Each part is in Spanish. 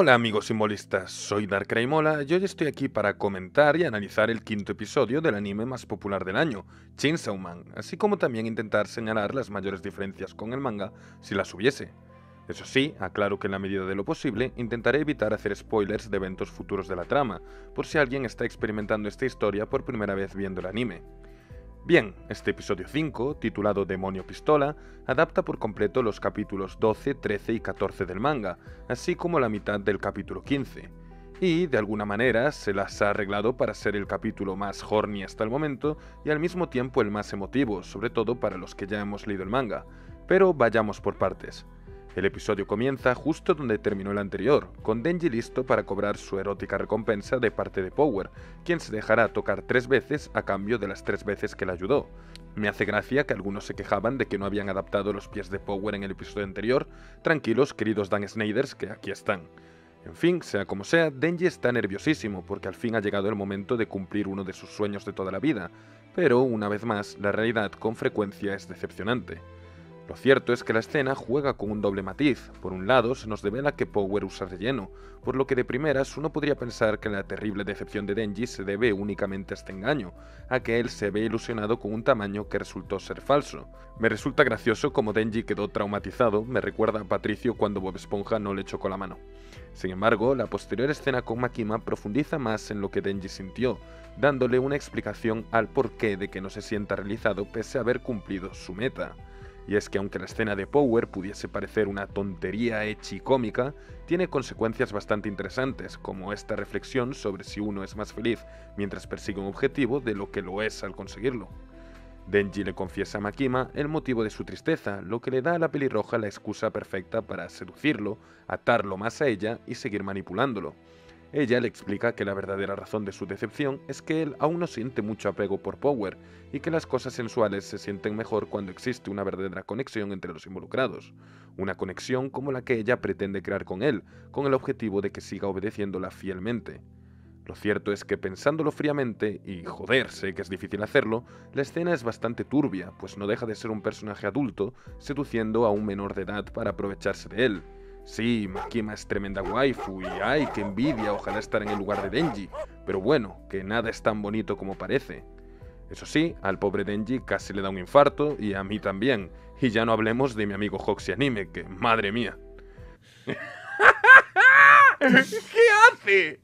Hola amigos simbolistas, soy Darkraimola y hoy estoy aquí para comentar y analizar el quinto episodio del anime más popular del año, Chainsaw Man, así como también intentar señalar las mayores diferencias con el manga si las hubiese. Eso sí, aclaro que en la medida de lo posible intentaré evitar hacer spoilers de eventos futuros de la trama, por si alguien está experimentando esta historia por primera vez viendo el anime. Bien, este episodio 5, titulado Demonio Pistola, adapta por completo los capítulos 12, 13 y 14 del manga, así como la mitad del capítulo 15, y de alguna manera se las ha arreglado para ser el capítulo más horny hasta el momento y al mismo tiempo el más emotivo, sobre todo para los que ya hemos leído el manga, pero vayamos por partes. El episodio comienza justo donde terminó el anterior, con Denji listo para cobrar su erótica recompensa de parte de Power, quien se dejará tocar 3 veces a cambio de las 3 veces que le ayudó. Me hace gracia que algunos se quejaban de que no habían adaptado los pies de Power en el episodio anterior. Tranquilos, queridos Dan Snyder's, que aquí están. En fin, sea como sea, Denji está nerviosísimo porque al fin ha llegado el momento de cumplir uno de sus sueños de toda la vida, pero una vez más, la realidad con frecuencia es decepcionante. Lo cierto es que la escena juega con un doble matiz. Por un lado, se nos devela que Power usa relleno, por lo que de primeras uno podría pensar que la terrible decepción de Denji se debe únicamente a este engaño, a que él se ve ilusionado con un tamaño que resultó ser falso. Me resulta gracioso como Denji quedó traumatizado, me recuerda a Patricio cuando Bob Esponja no le chocó la mano. Sin embargo, la posterior escena con Makima profundiza más en lo que Denji sintió, dándole una explicación al porqué de que no se sienta realizado pese a haber cumplido su meta. Y es que aunque la escena de Power pudiese parecer una tontería ecchi cómica, tiene consecuencias bastante interesantes, como esta reflexión sobre si uno es más feliz mientras persigue un objetivo de lo que lo es al conseguirlo. Denji le confiesa a Makima el motivo de su tristeza, lo que le da a la pelirroja la excusa perfecta para seducirlo, atarlo más a ella y seguir manipulándolo. Ella le explica que la verdadera razón de su decepción es que él aún no siente mucho apego por Power y que las cosas sensuales se sienten mejor cuando existe una verdadera conexión entre los involucrados, una conexión como la que ella pretende crear con él, con el objetivo de que siga obedeciéndola fielmente. Lo cierto es que pensándolo fríamente, y joder, sé que es difícil hacerlo, la escena es bastante turbia, pues no deja de ser un personaje adulto seduciendo a un menor de edad para aprovecharse de él. Sí, Makima es tremenda waifu y ¡ay, qué envidia! Ojalá estar en el lugar de Denji, pero bueno, que nada es tan bonito como parece. Eso sí, al pobre Denji casi le da un infarto y a mí también, y ya no hablemos de mi amigo Hoxy Anime, que ¡madre mía! ¿Qué hace?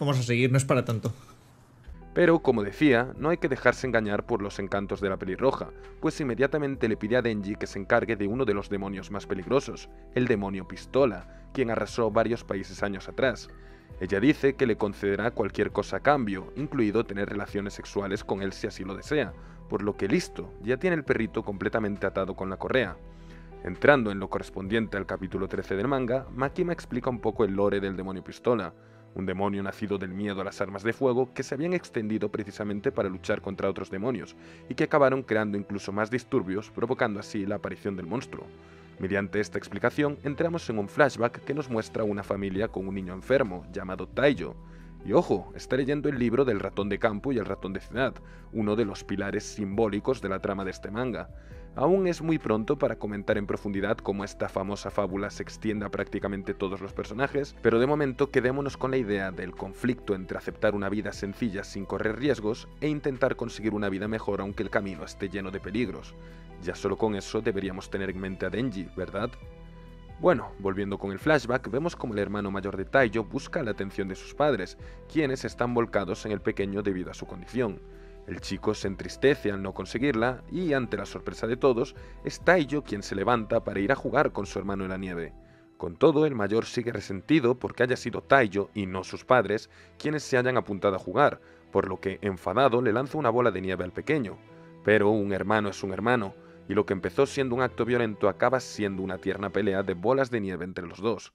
Vamos a seguir, no es para tanto. Pero, como decía, no hay que dejarse engañar por los encantos de la pelirroja, pues inmediatamente le pide a Denji que se encargue de uno de los demonios más peligrosos, el demonio Pistola, quien arrasó varios países años atrás. Ella dice que le concederá cualquier cosa a cambio, incluido tener relaciones sexuales con él si así lo desea, por lo que listo, ya tiene el perrito completamente atado con la correa. Entrando en lo correspondiente al capítulo 13 del manga, Makima explica un poco el lore del demonio Pistola. Un demonio nacido del miedo a las armas de fuego que se habían extendido precisamente para luchar contra otros demonios y que acabaron creando incluso más disturbios, provocando así la aparición del monstruo. Mediante esta explicación entramos en un flashback que nos muestra una familia con un niño enfermo llamado Taiyo. Y ojo, está leyendo el libro del ratón de campo y el ratón de ciudad, uno de los pilares simbólicos de la trama de este manga. Aún es muy pronto para comentar en profundidad cómo esta famosa fábula se extiende a prácticamente todos los personajes, pero de momento quedémonos con la idea del conflicto entre aceptar una vida sencilla sin correr riesgos e intentar conseguir una vida mejor aunque el camino esté lleno de peligros. Ya solo con eso deberíamos tener en mente a Denji, ¿verdad? Bueno, volviendo con el flashback, vemos como el hermano mayor de Taiyo busca la atención de sus padres, quienes están volcados en el pequeño debido a su condición. El chico se entristece al no conseguirla y, ante la sorpresa de todos, es Taiyo quien se levanta para ir a jugar con su hermano en la nieve. Con todo, el mayor sigue resentido porque haya sido Taiyo y no sus padres quienes se hayan apuntado a jugar, por lo que, enfadado, le lanza una bola de nieve al pequeño. Pero un hermano es un hermano, y lo que empezó siendo un acto violento acaba siendo una tierna pelea de bolas de nieve entre los dos.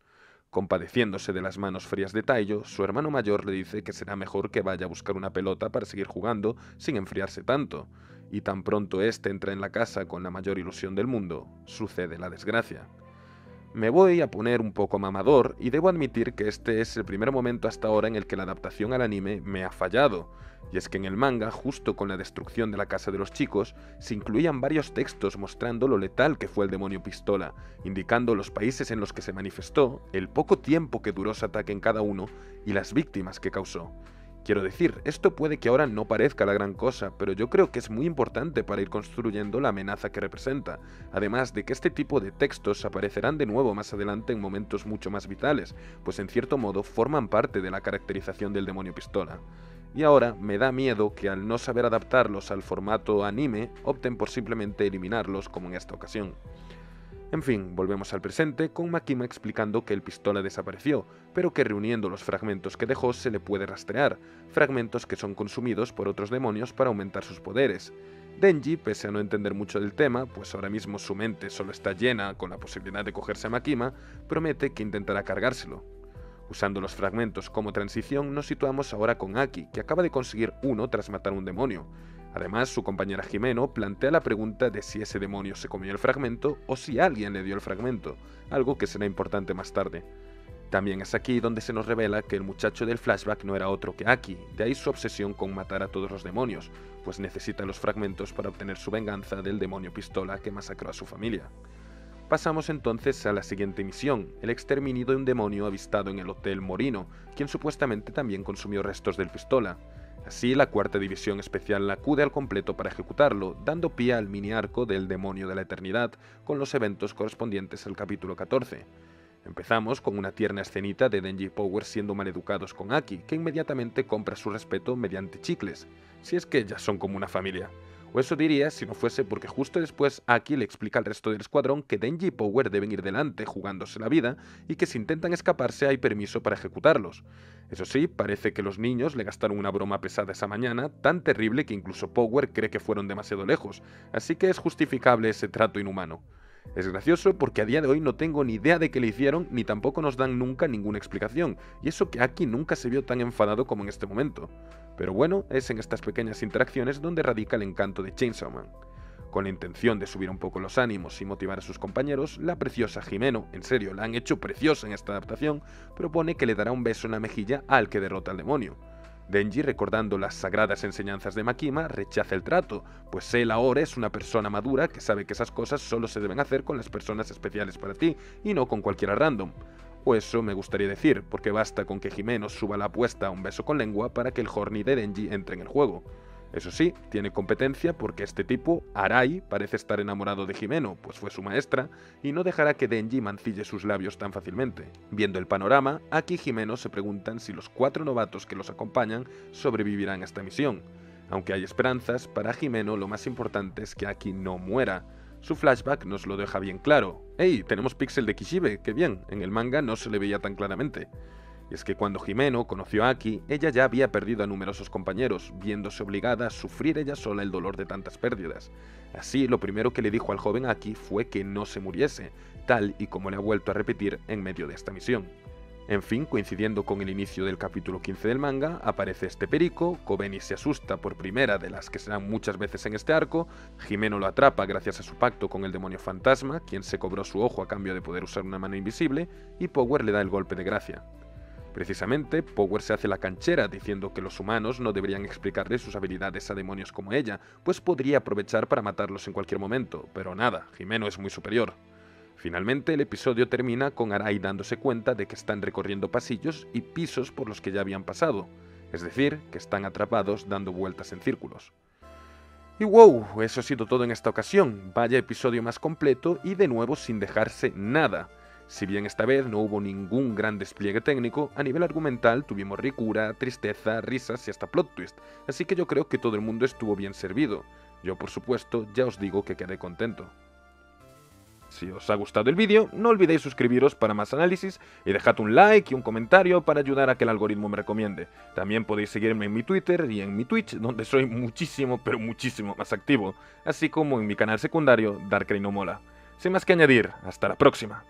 Compadeciéndose de las manos frías de Taiyo, su hermano mayor le dice que será mejor que vaya a buscar una pelota para seguir jugando sin enfriarse tanto, y tan pronto este entra en la casa con la mayor ilusión del mundo, sucede la desgracia. Me voy a poner un poco mamador y debo admitir que este es el primer momento hasta ahora en el que la adaptación al anime me ha fallado, y es que en el manga, justo con la destrucción de la casa de los chicos, se incluían varios textos mostrando lo letal que fue el demonio pistola, indicando los países en los que se manifestó, el poco tiempo que duró su ataque en cada uno y las víctimas que causó. Quiero decir, esto puede que ahora no parezca la gran cosa, pero yo creo que es muy importante para ir construyendo la amenaza que representa, además de que este tipo de textos aparecerán de nuevo más adelante en momentos mucho más vitales, pues en cierto modo forman parte de la caracterización del demonio pistola. Y ahora me da miedo que al no saber adaptarlos al formato anime, opten por simplemente eliminarlos como en esta ocasión. En fin, volvemos al presente con Makima explicando que el pistola desapareció, pero que reuniendo los fragmentos que dejó se le puede rastrear, fragmentos que son consumidos por otros demonios para aumentar sus poderes. Denji, pese a no entender mucho del tema, pues ahora mismo su mente solo está llena con la posibilidad de cogerse a Makima, promete que intentará cargárselo. Usando los fragmentos como transición, nos situamos ahora con Aki, que acaba de conseguir uno tras matar a un demonio. Además, su compañera Himeno plantea la pregunta de si ese demonio se comió el fragmento o si alguien le dio el fragmento, algo que será importante más tarde. También es aquí donde se nos revela que el muchacho del flashback no era otro que Aki, de ahí su obsesión con matar a todos los demonios, pues necesita los fragmentos para obtener su venganza del demonio pistola que masacró a su familia. Pasamos entonces a la siguiente misión, el exterminio de un demonio avistado en el Hotel Morino, quien supuestamente también consumió restos del pistola. Así, la cuarta división especial acude al completo para ejecutarlo, dando pie al mini arco del demonio de la eternidad, con los eventos correspondientes al capítulo 14. Empezamos con una tierna escenita de Denji y Power siendo maleducados con Aki, que inmediatamente compra su respeto mediante chicles, si es que ya son como una familia. O eso diría si no fuese porque justo después Aki le explica al resto del escuadrón que Denji y Power deben ir delante jugándose la vida y que si intentan escaparse hay permiso para ejecutarlos. Eso sí, parece que los niños le gastaron una broma pesada esa mañana, tan terrible que incluso Power cree que fueron demasiado lejos, así que es justificable ese trato inhumano. Es gracioso porque a día de hoy no tengo ni idea de qué le hicieron ni tampoco nos dan nunca ninguna explicación, y eso que Aki nunca se vio tan enfadado como en este momento. Pero bueno, es en estas pequeñas interacciones donde radica el encanto de Chainsaw Man. Con la intención de subir un poco los ánimos y motivar a sus compañeros, la preciosa Himeno, en serio, la han hecho preciosa en esta adaptación, propone que le dará un beso en la mejilla al que derrota al demonio. Denji, recordando las sagradas enseñanzas de Makima, rechaza el trato, pues él ahora es una persona madura que sabe que esas cosas solo se deben hacer con las personas especiales para ti, y no con cualquiera random. O eso me gustaría decir, porque basta con que Himeno suba la apuesta a un beso con lengua para que el horny de Denji entre en el juego. Eso sí, tiene competencia porque este tipo, Arai, parece estar enamorado de Himeno, pues fue su maestra, y no dejará que Denji mancille sus labios tan fácilmente. Viendo el panorama, Aki y Himeno se preguntan si los 4 novatos que los acompañan sobrevivirán a esta misión. Aunque hay esperanzas, para Himeno lo más importante es que Aki no muera. Su flashback nos lo deja bien claro. ¡Ey! Tenemos pixel de Kishibe, qué bien, en el manga no se le veía tan claramente. Y es que cuando Himeno conoció a Aki, ella ya había perdido a numerosos compañeros, viéndose obligada a sufrir ella sola el dolor de tantas pérdidas. Así, lo primero que le dijo al joven Aki fue que no se muriese, tal y como le ha vuelto a repetir en medio de esta misión. En fin, coincidiendo con el inicio del capítulo 15 del manga, aparece este perico, Kobeni se asusta por primera de las que serán muchas veces en este arco, Himeno lo atrapa gracias a su pacto con el demonio fantasma, quien se cobró su ojo a cambio de poder usar una mano invisible, y Power le da el golpe de gracia. Precisamente, Power se hace la canchera diciendo que los humanos no deberían explicarle sus habilidades a demonios como ella, pues podría aprovechar para matarlos en cualquier momento, pero nada, Himeno es muy superior. Finalmente, el episodio termina con Arai dándose cuenta de que están recorriendo pasillos y pisos por los que ya habían pasado, es decir, que están atrapados dando vueltas en círculos. Y wow, eso ha sido todo en esta ocasión, vaya episodio más completo y de nuevo sin dejarse nada. Si bien esta vez no hubo ningún gran despliegue técnico, a nivel argumental tuvimos ricura, tristeza, risas y hasta plot twist, así que yo creo que todo el mundo estuvo bien servido. Yo, por supuesto, ya os digo que quedé contento. Si os ha gustado el vídeo, no olvidéis suscribiros para más análisis y dejad un like y un comentario para ayudar a que el algoritmo me recomiende. También podéis seguirme en mi Twitter y en mi Twitch, donde soy muchísimo, pero muchísimo más activo, así como en mi canal secundario Darkraimola. Sin más que añadir, hasta la próxima.